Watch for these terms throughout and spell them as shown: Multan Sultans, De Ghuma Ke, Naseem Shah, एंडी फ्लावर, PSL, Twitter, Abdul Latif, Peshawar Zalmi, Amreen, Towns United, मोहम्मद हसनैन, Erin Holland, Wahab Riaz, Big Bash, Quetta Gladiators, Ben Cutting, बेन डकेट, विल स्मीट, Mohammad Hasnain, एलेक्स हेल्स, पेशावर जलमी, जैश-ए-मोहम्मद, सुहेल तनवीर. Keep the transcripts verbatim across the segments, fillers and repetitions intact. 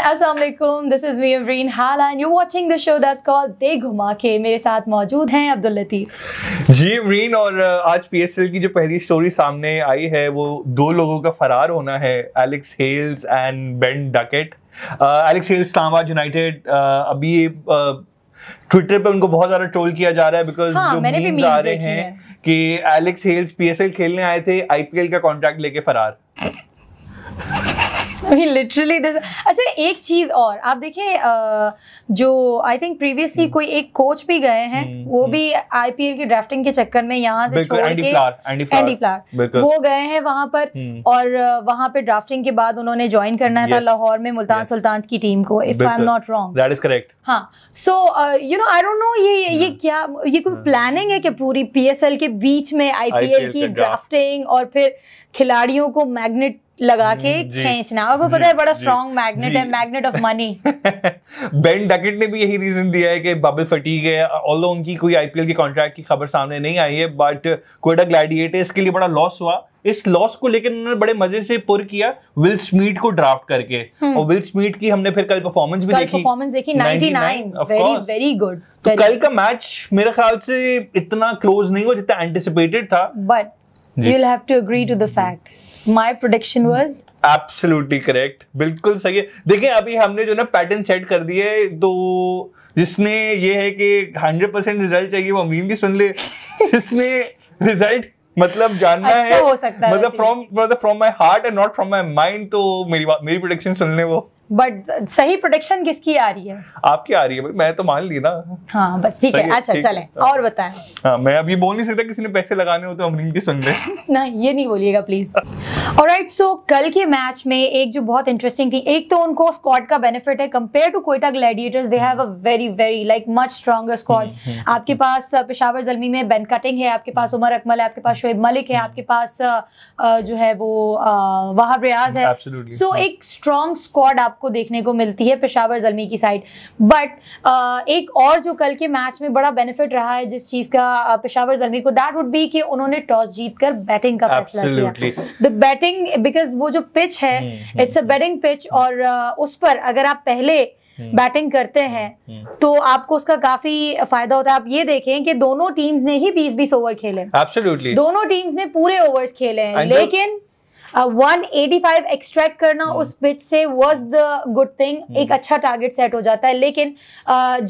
everyone, assalamu alaikum. This is me Erin Holland and you're watching the show that's called De Ghuma Ke. मेरे साथ मौजूद हैं अब्दुल लतीफ जी अमरीन, और आज पीएसएल की जो पहली स्टोरी सामने आई है वो दो लोगों का फरार होना है, एलेक्स हेल्स and बेन डकेट. एलेक्स हेल्स towns United, अभी ट्विटर पे उनको बहुत ज़्यादा ट्रोल किया जा रहा है बिकॉज हाँ, जो मीम्स आ रहे हैं कि एलेक्स हेल्स पीएसएल खेलने आए थे, आईपीएल का कॉन्ट्रैक्ट लेके फरार. I mean, literally this. अच्छा, एक चीज़ और आप देखें, जो आई थिंक प्रीवियसली कोई एक कोच भी गए हैं, वो भी आईपीएल की ड्राफ्टिंग के चक्कर में यहाँ से छोड़ के एंडी फ्लावर वो गए हैं वहाँ पर, और वहाँ पे ड्राफ्टिंग के बाद उन्होंने ज्वाइन करना था लाहौर में मुल्तान सुल्तान्स की टीम को, if I am not wrong. That is correct. हाँ, so you know I don't know ये ये क्या ये कोई प्लानिंग है कि पूरी पीएसएल के बीच में आईपीएल की ड्राफ्टिंग और फिर खिलाड़ियों को मैग्नेट लगा के खींचना, और वो पता है बड़ा स्ट्रॉन्ग मैग्नेट है, magnet of money. बेन डकेट ने भी यही रीजन दिया है कि बबल फटीग है, ऑल्दो उनकी कोई आईपीएल के कॉन्ट्रैक्ट की खबर सामने नहीं आई है, बट क्वेटा ग्लैडिएटर्स के लिए बड़ा लॉस हुआ. इस लॉस को लेकर उन्होंने बड़े मजे से पुर किया विल स्मीट को ड्राफ्ट करके, और विल स्मीट की हमने फिर कल परफॉर्मेंस भी देखी परफॉर्मेंस देखी निन्यानवे, वेरी वेरी गुड. तो कल का मैच मेरे ख्याल से इतना क्लोज नहीं हुआ जितना एंटिसिपेटेड था, but You'll have to agree to the fact. My prediction was absolutely correct. बिल्कुल सही है. देखें, अभी हमने जो ना पैटर्न सेट कर दिए, तो जिसने ये है कि हंड्रेड परसेंट रिजल्ट चाहिए वो अमीन की सुन ले, जिसने रिजल्ट मतलब जानना अच्छा है, हो सकता है, मतलब from from my heart and not from my mind, तो मेरी मेरी प्रेडिक्शन सुन ले वो. बट सही प्रेडिक्शन किसकी आ रही है? आपकी आ रही है भाई, मैं तो मान ली ना. हाँ बस ठीक है. अच्छा चलें, और बताएं. हाँ, मैं अब ये बोल नहीं सकता, किसी ने पैसे लगाने हो तो अमरीन की सुन ले. ना, ये नहीं बोलिएगा प्लीज. ऑलराइट, सो कल के मैच में एक जो बहुत इंटरेस्टिंग थी, एक तो उनको स्क्वाड का बेनिफिट है compare to Quetta Gladiators, they have a very very like much stronger squad. आपके पास पेशावर जलमी में बेन कटिंग है, आपके पास उमर अकमल है, आपके पास शुएब मलिक है, आपके पास जो है वो वहाब रियाज है. सो एक स्ट्रॉन्ग स्क्वाड आपको देखने को मिलती है पेशावर जलमी की साइड. बट एक और जो कल के मैच में बड़ा बेनिफिट रहा है जिस चीज का पेशावर जलमी को, दैट वुड बी कि उन्होंने टॉस जीतकर बैटिंग का फैसला किया. द बैटिंग, बिकॉज वो जो पिच है इट्स अ बैटिंग पिच, और उस पर अगर आप पहले बैटिंग करते हैं तो आपको उसका काफी फायदा होता है. आप ये देखें कि दोनों टीम्स ने ही बीस बीस ओवर खेले, दोनों टीम्स ने पूरे ओवर्स खेले हैं, लेकिन वन एटी फाइव एक्सट्रैक्ट करना उस पिच से वाज द गुड थिंग. एक अच्छा टारगेट सेट हो जाता है, लेकिन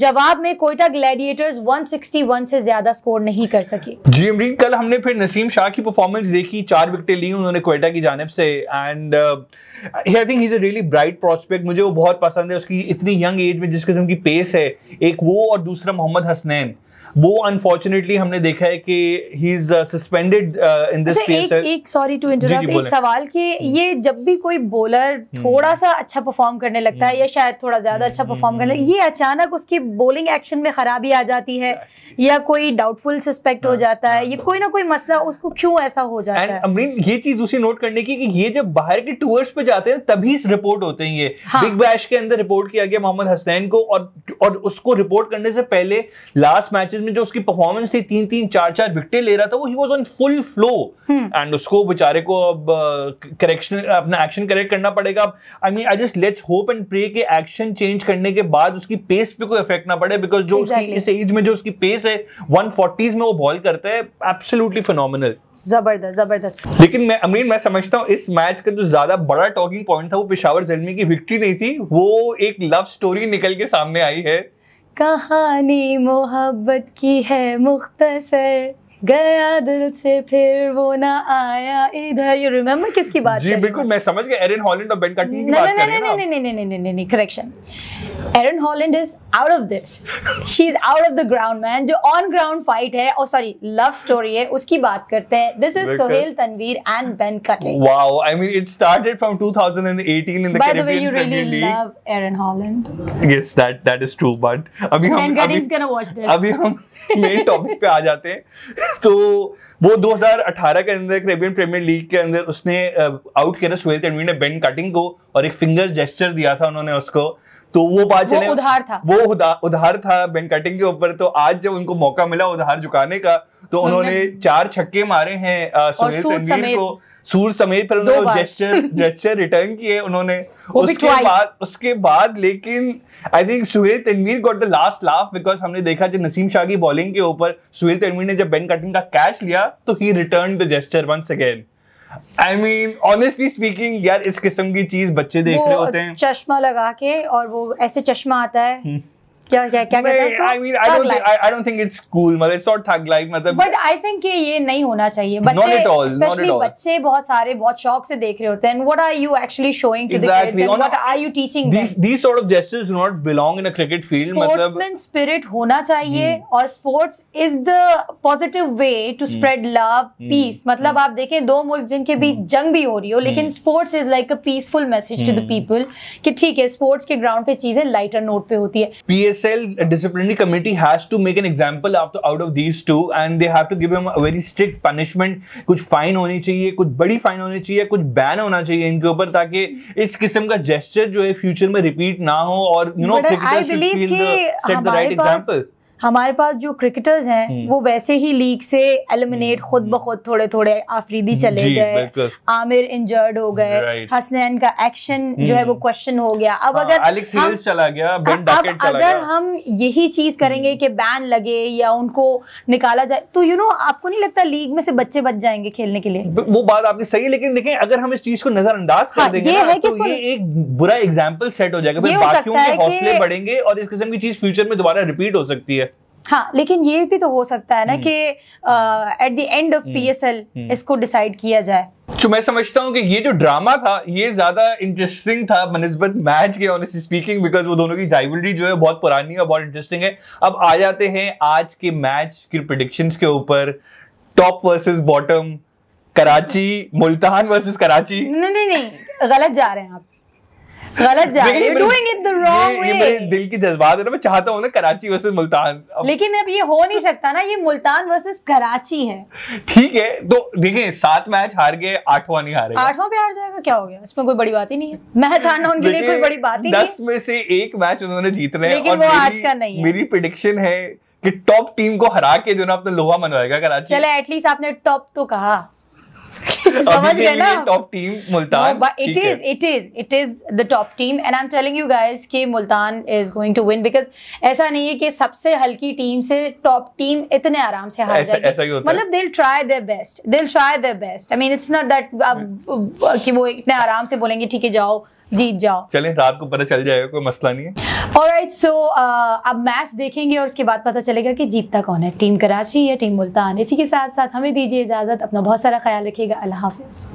जवाब में क्वेटा ग्लैडिएटर्स एक सौ इकसठ से ज्यादा स्कोर नहीं कर सके. जी अमरीन, कल हमने फिर नसीम शाह की परफॉर्मेंस देखी, चार विकेटें ली उन्होंने क्वेटा की जानिब से, and I think he is a really bright prospect. मुझे वो बहुत पसंद है, उसकी इतनी यंग एज में जिस किस्म की पेस है, एक वो, और दूसरा मोहम्मद हसनैन, वो अनफॉर्चुनेटली हमने देखा है कि he is suspended in this PSL. एक सॉरी टू इंटरप्ट, एक सवाल कि ये जब भी कोई बॉलर थोड़ा सा अच्छा परफॉर्म करने लगता है या शायद थोड़ा ज्यादा अच्छा परफॉर्म करने, ये अचानक उसकी बॉलिंग एक्शन में खराबी आ जाती है या कोई डाउटफुल सस्पेक्ट हो जाता है, ये कोई ना कोई मसला, उसको क्यों ऐसा हो जाता है? अमरीन, ये चीज दूसरी नोट करने की कि ये जब बाहर के टूर्स पे जाते हैं तभी रिपोर्ट होते हैं. ये बिग बैश के अंदर रिपोर्ट किया गया मोहम्मद हसनैन को, और उसको रिपोर्ट करने से पहले लास्ट मैच में जो उसकी परफॉर्मेंस थी, तीन तीन चार चार विकेटें ले रहा था वो, he was on full flow, and उसको बेचारे को अब करेक्शन अपना एक्शन करेक्ट करना पड़ेगा. I mean I just let's hope and pray कि एक्शन चेंज करने के बाद उसकी पेस पे कोई इफेक्ट ना पड़े, बिकॉज जो exactly. उसकी इस एज में जो उसकी पेस है वन फोर्टीज़ में वो बॉल करता है, एब्सोल्युटली फिनोमिनल, जबरदस्त जबरदस्त. लेकिन मैं अमरीन मैं समझता हूँ इस मैच का जो ज्यादा बड़ा टॉकिंग पॉइंट था वो पेशावर ज़ल्मी की विक्ट्री नहीं थी, वो एक लव स्टोरी निकल के सामने आई है. कहानी मोहब्बत की है मुख्तसर, गया दिल से फिर वो ना आया इधर. यू रिमेम्बर किसकी बात? जी बिल्कुल, मैं समझ गया, एरिन हॉलैंड और बेन कटिंग की बात कर रहे हैं ना. नहीं नहीं नहीं नहीं नहीं नहीं, correction, Erin Holland is out of this, she is out of the ground man. जो ऑन ग्राउंड फाइट है, और सॉरी लव स्टोरी है, उसकी बात करते हैं. This is सुहेल तनवीर and Ben Cutting. Wow, I mean it started from two thousand eighteen in the Caribbean Premier League. By the way, you really love Erin Holland. Yes, that that is true, but अभी हम अभी हम main topic पे आ जाते हैं. तो वो दो हज़ार अठारह के अंदर कैरेबियन प्रीमियर लीग के अंदर उसने आउट किया था, सुहेल तनवीर ने बेन कटिंग को, और एक फिंगर जेस्चर दिया था उन्होंने उसको, तो वो बात चले, वो उधार था, वो उधार, उधार था बेन कटिंग के ऊपर। तो आज जब उनको मौका मिला उधार झुकाने का, तो उन्होंने चार छक्के मारे हैं सुहेल तनवीर को, सूर समेत, पर उन्होंने जेस्चर जेस्चर रिटर्न किए उन्होंने। उसके बाद उसके बाद लेकिन I think सुहेल तनवीर got the last laugh, because हमने देखा जब नसीम शाह की बॉलिंग के ऊपर सुहेल तनवीर ने जब बेन कटिंग का कैच लिया तो he return the gesture once again. I mean honestly speaking यार, इस किस्म की चीज बच्चे देख रहे होते हैं चश्मा लगा के, और वो ऐसे चश्मा आता है क्या क्या क्या कहते हैं, I mean I don't I don't think it's cool, मतलब इट्स नॉट थग लाइफ, मतलब बट आई थिंक कि ये नहीं होना चाहिए। बच्चे स्पेशली बच्चे बहुत सारे बहुत शौक से देख रहे होते हैं, and what are you actually showing to the kids, and what are you teaching this, this sort of gestures do not belong in a cricket field. मतलब स्पोर्ट्समैन स्पिरिट होना चाहिए, और sports is the positive way to spread love, peace. मतलब आप देखें दो मुल्क जिनके बीच जंग भी हो रही हो, लेकिन sports is like a peaceful message to the people कि ठीक है स्पोर्ट्स के ग्राउंड पे चीजें लाइटर नोट पे होती है। P S L disciplinary committee has to make an example after out of these two, and they have to give him a very strict punishment. कुछ फाइन होनी चाहिए, कुछ बड़ी फाइन होनी चाहिए, कुछ बैन होना चाहिए इनके ऊपर, ताकि इस किस्म का जेस्चर जो है फ्यूचर में रिपीट ना हो। और you know cricketers should feel the set the right example. हमारे पास जो क्रिकेटर्स हैं वो वैसे ही लीग से एलिमिनेट खुद ब खुद थोड़े थोड़े, आफरीदी चले गए, आमिर इंजर्ड हो गए, हसनैन का एक्शन जो है वो क्वेश्चन हो गया, अब हाँ, अगर एलेक्स हेल्स चला गया, बेन डकेट चला गया, अगर हम यही चीज करेंगे कि बैन लगे या उनको निकाला जाए, तो यू नो आपको नहीं लगता लीग में से बच्चे बच जाएंगे खेलने के लिए? वो बात आपकी सही है, लेकिन देखें अगर हम इस चीज को नजरअंदाज कर देंगे एक बुरा एग्जाम्पल सेट हो जाएगा, बाकियों के हौसले बढ़ेंगे और इस किस्म की चीज फ्यूचर में दोबारा रिपीट हो सकती है। हाँ, लेकिन ये भी तो हो सकता है ना कि at the end of PSL इसको डिसाइड किया जाए। तो मैं समझता हूँ कि ये जो ड्रामा था ये ज्यादा इंटरेस्टिंग था बनिस्बत मैच के, ऑनेस्टली स्पीकिंग, बिकॉज वो दोनों की राइवलरी जो है बहुत पुरानी और बहुत इंटरेस्टिंग है। अब आ जाते हैं आज के मैच के प्रेडिक्शंस के ऊपर। Top versus bottom, Karachi, Multan versus Karachi. नहीं नहीं नहीं, गलत जा रहे हैं आप, गलत जा रहे, doing it the wrong way। ये मेरे दिल की जज्बात है ना, मैं चाहता हूँ ना कराची वर्सेस मुल्तान, लेकिन अब ये हो नहीं सकता ना, ये मुल्तान वर्सेस कराची है। ठीक है, तो देखें सात मैच हार गए, आठवां नहीं हारेगा, आठवां पे हार जाएगा, क्या हो गया, इसमें कोई बड़ी बात ही नहीं है। मैच हारना उनके लिए कोई बड़ी बात ही नहीं है, दस में से एक मैच उन्होंने जीतना है, लेकिन वो आज का नहीं है। मेरी प्रेडिक्शन है कि टॉप टीम को हरा के जो ना अपना लोहा मनवाएगा कराची। चलो एटलीस्ट आपने टॉप तो कहा, समझ गए ना, top team Multan. It is it is it is the top team, and I am telling you guys कि Multan is going to win, because ऐसा नहीं है कि सबसे हल्की टीम से टॉप टीम इतने आराम से हार जाएगी। मतलब they will try their best, they will try their best. I mean it's not that अब कि वो इतने आराम से बोलेंगे ठीक है जाओ जीत जाओ, चले रात को पता चल जाएगा, कोई मसला नहीं है। ऑलराइट, सो अब मैच देखेंगे और उसके बाद पता चलेगा कि जीतता कौन है, टीम कराची या टीम मुल्तान। इसी के साथ साथ हमें दीजिए इजाजत, अपना बहुत सारा ख्याल रखिएगा, अल्लाह हाफिज।